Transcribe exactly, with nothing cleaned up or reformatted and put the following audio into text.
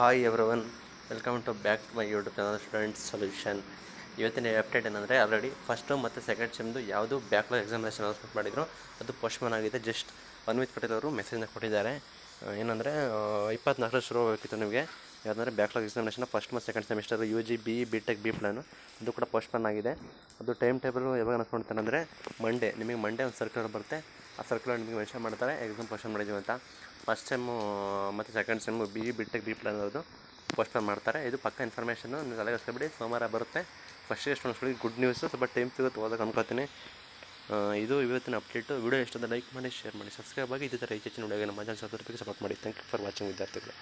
Hi everyone, welcome to back to my YouTube channel students solution. ಇವತ್ತಿನ update ಏನಂದರೆ, already first ಮತ್ತು second ಸೆಮ್ದು ಯಾವುದು ಬ್ಯಾಕ್ಲಾಗ್ ಎಕ್ಸಾಮಿನೇಷನ್ ಅನೌನ್ಸ್ಮೆಂಟ್ ಮಾಡಿದ್ರು ಅದು ಪೋಸ್ಟ್ಪೋನ್ ಆಗಿದೆ. ಜಸ್ಟ್ ಅನ್ವಿತ್ ಪಟೇಲ್ ಅವರು ಮೆಸೇಜ್ನ ಕೊಟ್ಟಿದ್ದಾರೆ. ಏನಂದರೆ ಇಪ್ಪತ್ನಾಲ್ಕರ ಶುರು ಹೋಗ್ತಿತ್ತು ನಿಮಗೆ, ಯಾಕಂದರೆ ಬ್ಯಾಕ್ಲಾಗ್ ಎಕ್ಸಾಮಿನೇಷನ್ ಫಸ್ಟ್ ಮತ್ತು second semester U G B B tech B plan ಅದು ಕೂಡ ಪೋಸ್ಟ್ಪೋನ್ ಆಗಿದೆ. ಅದು ಟೈಮ್ ಟೇಬಲ್ ಯಾವಾಗ ಅನೌನ್ಸ್ ಮಾಡ್ತಾನೆ ಅಂದರೆ ಮಂಡೇ, ನಿಮಗೆ ಮಂಡೇ ಒಂದು ಸರ್ಕ್ಯುಲರ್ ಬರುತ್ತೆ. ಆ ಸರ್ಕ್ಯುಲರ್ ನಿಮಗೆ ಮೆನ್ಷನ್ ಮಾಡ್ತಾರೆ ಎಕ್ಸಾಮ್ ಪೋಸ್ಟ್ಪೋನ್ ಮಾಡಿದ್ದೀವಿ ಅಂತ. ಫಸ್ಟ್ ಸೆಮ್ಮು ಮತ್ತು second sem B B tech B plan ಅದು ಪೋಸ್ಟ್ಪೋನ್ ಮಾಡ್ತಾರೆ. ಇದು ಪಕ್ಕ ಇನ್ಫಾರ್ಮೇಷನ್ನು, ನೀವು ತಲೆಗೆಸ್ಕೊಬಿಡಿ. ಸೋಮವಾರ ಬರುತ್ತೆ. ಫಸ್ಟಿಗೆ ಸ್ಟೂಡೆಂಟ್ಸ್ಗಳಿಗೆ ಗುಡ್ ನ್ಯೂಸು, ಸ್ವಲ್ಪ ಟೈಮ್ ಸಿಗುತ್ತೆ ಓದೋಕೆ ಅಂದ್ಕೋತೀನಿ. ಇದು ಇವತ್ತಿನ ಅಪ್ಡೇಟು. ವೀಡಿಯೋ ಇಷ್ಟೊಂದು ಲೈಕ್ ಮಾಡಿ, ಶೇರ್ ಮಾಡಿ, ಸಬ್ಸ್ಕ್ರೈಬ್ ಆಗಿ ಇದೇ ಥರ ಹೆಚ್ಚಿನ ವೀಡಿಯೋಗೆ ನಮ್ಮ ಚಾನಲ್ ಸಬ್ಸ್ಕ್ರೈಬ್ ಸಪೋರ್ಟ್ ಮಾಡಿ. ಥ್ಯಾಂಕ್ ಯು ಫಾರ್ ವಾಚಿಂಗ್ ವಿದ್ಯಾರ್ಥಿಗಳು.